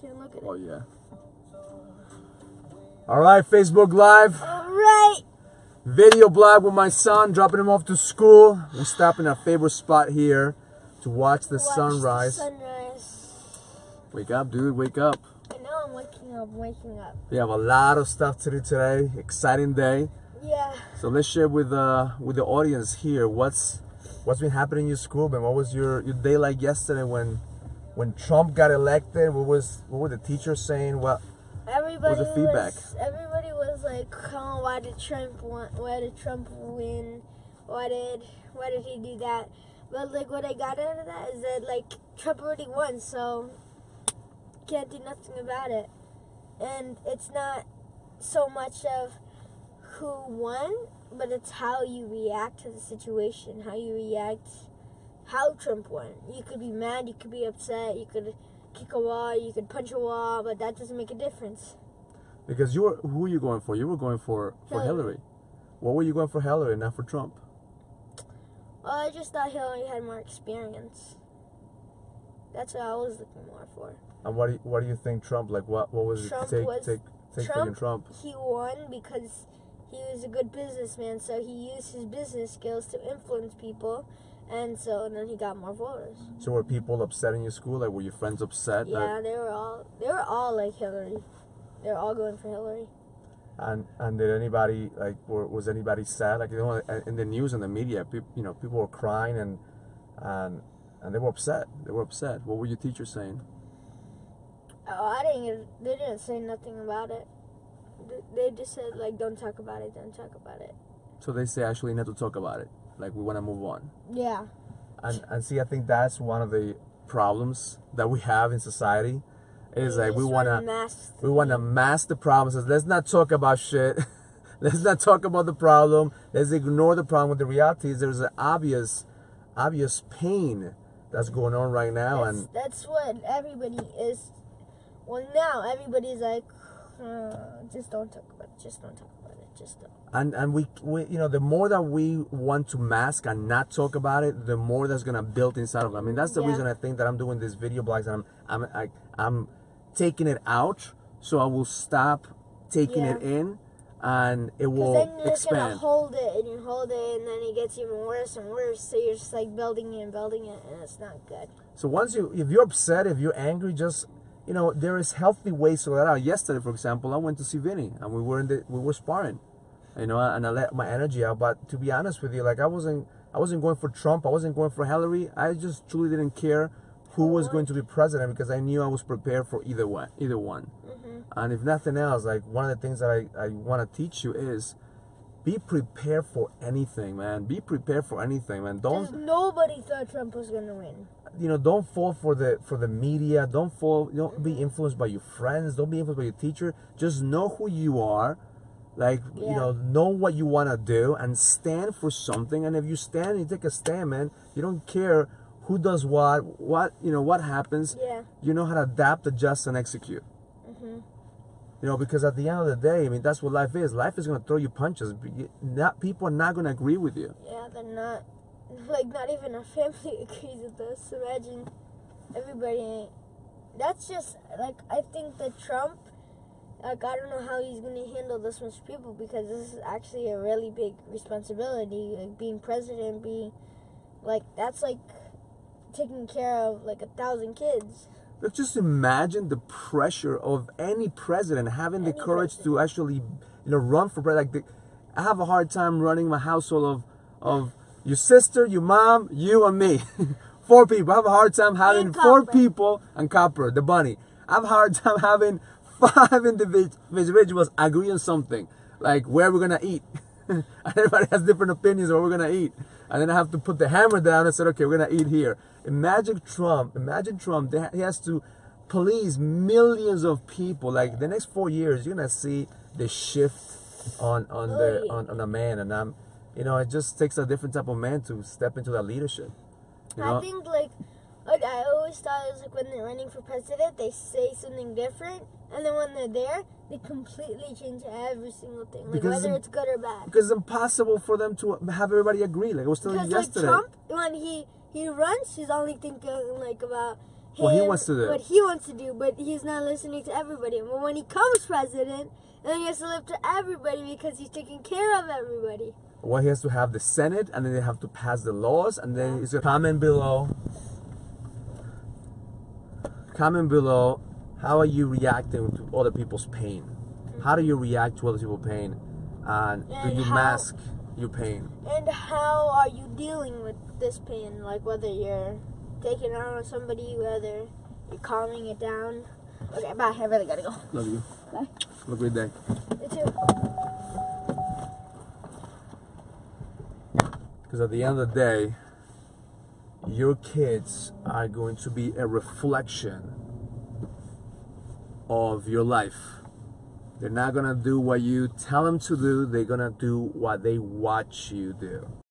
Can't look at it. Oh, yeah. All right, Facebook Live. All right. Video blog with my son, dropping him off to school. We're stopping at our favorite spot here to watch the sunrise. Wake up, dude. Wake up. I know I'm waking up. We have a lot of stuff to do today. Exciting day. Yeah. So let's share with the audience here what's been happening in your school, man. What was your day like yesterday when Trump got elected? What were the teachers saying? What was the feedback? Everybody was like, "Oh, why did Trump want? Why did Trump win? Why did he do that?" But like, what I got out of that is that like Trump already won, so can't do nothing about it. And it's not so much of who won, but it's how you react to the situation, how you react, how Trump won. You could be mad, you could be upset, you could kick a wall, you could punch a wall, but that doesn't make a difference. Because you were, who are you going for? You were going for Hillary. What were you going for Hillary, not for Trump? Well, I just thought Hillary had more experience. That's what I was looking more for. And what do you think Trump, like what was it Trump? He won because he was a good businessman, so he used his business skills to influence people, and so then he got more voters. So were people upset in your school? Like, were your friends upset? Yeah, like, they were all like Hillary. They're all going for Hillary. And did anybody like, was anybody sad? Like, you know, in the news and the media, you know, people were crying and they were upset. They were upset. What were your teachers saying? Oh, they didn't say nothing about it. They just said, like, don't talk about it, don't talk about it. So they say, actually, not to talk about it. Like, we want to move on. Yeah. And see, I think that's one of the problems that we have in society. Is like, we want to mask the problems. Let's not talk about shit. Let's not talk about the problem. Let's ignore the problem. With the reality is there's an obvious pain that's going on right now. And that's what everybody is. Well, now everybody's like, just don't talk about it. Just don't talk about it. Just don't. And we you know, the more that we want to mask and not talk about it, the more that's gonna build inside of us. I mean, that's the reason I think that I'm doing these video blogs, and I'm taking it out, so I will stop taking it in, and it will expand. Then you're just gonna hold it, and you hold it, and then it gets even worse and worse. So you're just like building it, and it's not good. So once if you're upset, if you're angry, just, you know, there is healthy ways to let out. Yesterday, for example, I went to see Vinny, and we were sparring, you know, and I let my energy out. But to be honest with you, like, I wasn't going for Trump. I wasn't going for Hillary. I just truly didn't care who was going to be president, because I knew I was prepared for either one. Mm-hmm. And if nothing else, like, one of the things that I want to teach you is be prepared for anything, man. Be prepared for anything, man. Nobody thought Trump was going to win. You know, don't fall for the media. Don't be influenced by your friends. Don't be influenced by your teacher. Just know who you are. Like, you know what you want to do and stand for something. And if you stand, you take a stand, man. You don't care who does what, you know, what happens. Yeah. You know how to adapt, adjust, and execute. Mm-hmm. You know, because at the end of the day, I mean, that's what life is. Life is going to throw you punches. People are not going to agree with you. Yeah, they're not. Like, not even our family agrees with us. Imagine everybody. That's just, like, I think that Trump, like, I don't know how he's going to handle this much people, because this is actually a really big responsibility. Like, being president, like, that's like taking care of like 1,000 kids. Look, just imagine the pressure of any president having the courage to actually, you know, run for president. Like, I have a hard time running my household of your sister, your mom, you, and me. 4 people. I have a hard time having 4 people and Copper, the bunny. I have a hard time having 5 individuals agree on something, like where we're gonna eat. And everybody has different opinions on what we're gonna eat. And then I have to put the hammer down and say, okay, we're gonna eat here. Imagine Trump, he has to please millions of people. Like, the next 4 years, you're gonna see the shift on a man. And I'm, you know, it just takes a different type of man to step into that leadership. You know? I think, like, I always thought it was like when they're running for president, they say something different, and then when they're there, they completely change every single thing, like, because whether it's good or bad. Because it's impossible for them to have everybody agree. Like I was telling you yesterday. Because, like, Trump, when he runs, he's only thinking, like, about what he wants to do. What he wants to do, but he's not listening to everybody. And when he becomes president, then he has to live to everybody because he's taking care of everybody. Well, he has to have the Senate, and then they have to pass the laws, and then it's a comment below. Comment below. How are you reacting to other people's pain? How do you react to other people's pain? And do you mask your pain? And how are you dealing with this pain? Like whether you're taking it on with somebody, whether you're calming it down. Okay, bye. I really gotta go. Love you. Bye. Have a great day. You too. Because at the end of the day, your kids are going to be a reflection of your life. They're not gonna do what you tell them to do. They're gonna do what they watch you do.